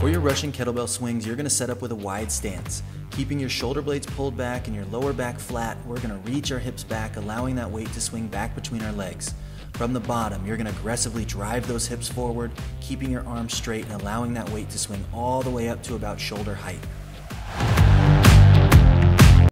For your Russian kettlebell swings, you're gonna set up with a wide stance. Keeping your shoulder blades pulled back and your lower back flat, we're gonna reach our hips back, allowing that weight to swing back between our legs. From the bottom, you're gonna aggressively drive those hips forward, keeping your arms straight and allowing that weight to swing all the way up to about shoulder height.